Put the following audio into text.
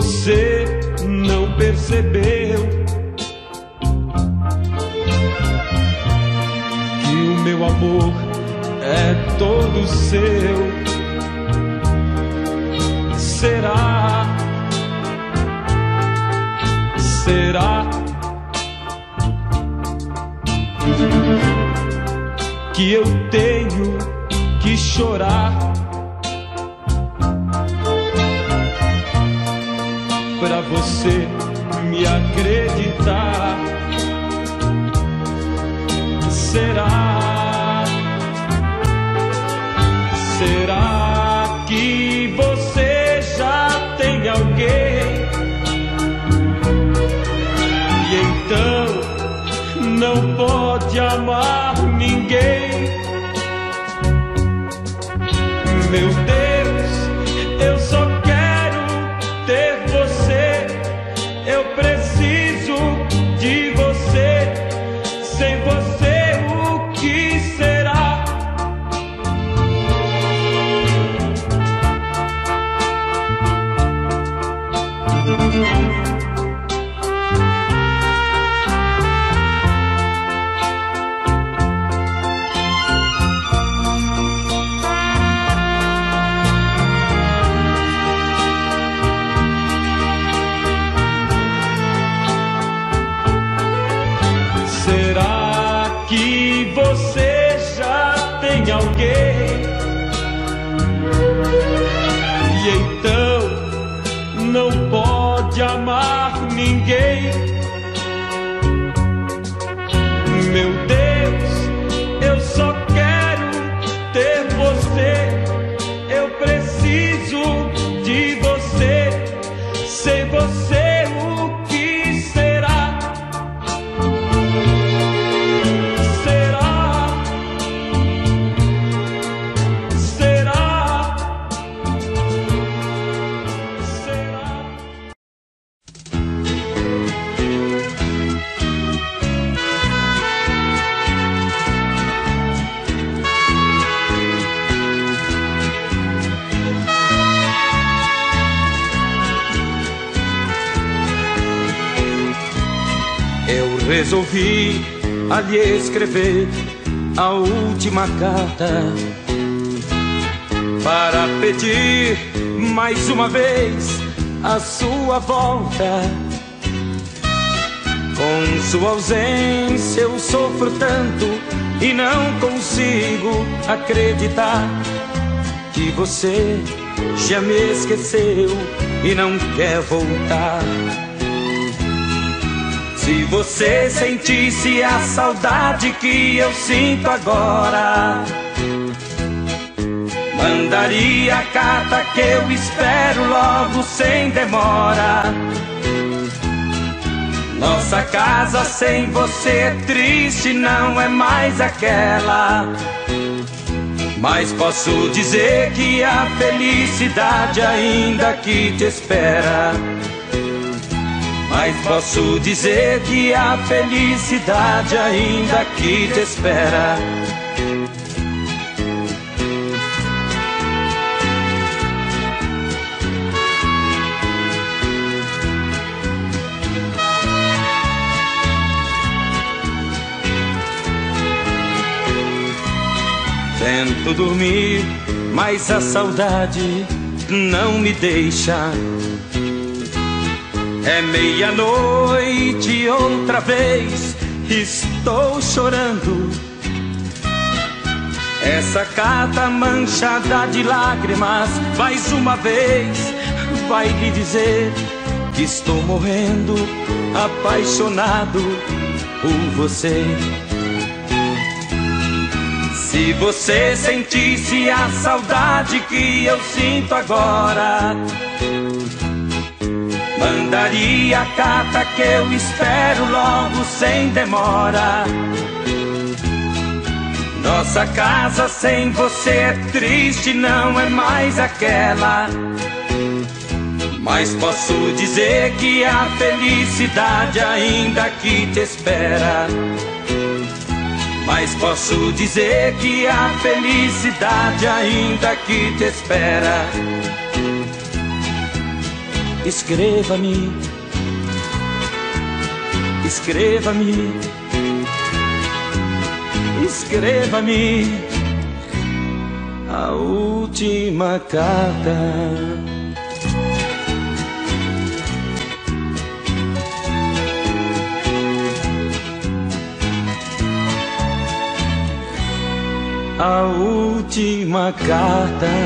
você não percebeu que o meu amor é todo seu. Será? Será que eu tenho que chorar pra você me acreditar? Será? Será que você já tem alguém? E então não pode amar ninguém? Meu Deus, eu só quero ter você. Eu preciso de você. Sem você, o que será? Será que você já tem alguém? E então não pode amar ninguém? Meu Deus, eu só quero ter você. Eu preciso de você. Sem você, resolvi a lhe escrever a última carta para pedir mais uma vez a sua volta. Com sua ausência eu sofro tanto e não consigo acreditar que você já me esqueceu e não quer voltar. Se você sentisse a saudade que eu sinto agora, mandaria a carta que eu espero logo sem demora. Nossa casa sem você é triste, não é mais aquela, mas posso dizer que a felicidade ainda aqui te espera. Mas posso dizer que a felicidade ainda aqui te espera. Tento dormir, mas a saudade não me deixa. É meia-noite outra vez, estou chorando. Essa carta manchada de lágrimas mais uma vez vai lhe dizer que estou morrendo apaixonado por você. Se você sentisse a saudade que eu sinto agora, mandaria a carta que eu espero logo sem demora. Nossa casa sem você é triste, não é mais aquela, mas posso dizer que a felicidade ainda aqui te espera. Mas posso dizer que a felicidade ainda aqui te espera. Escreva-me, escreva-me, escreva-me a última carta. A última carta.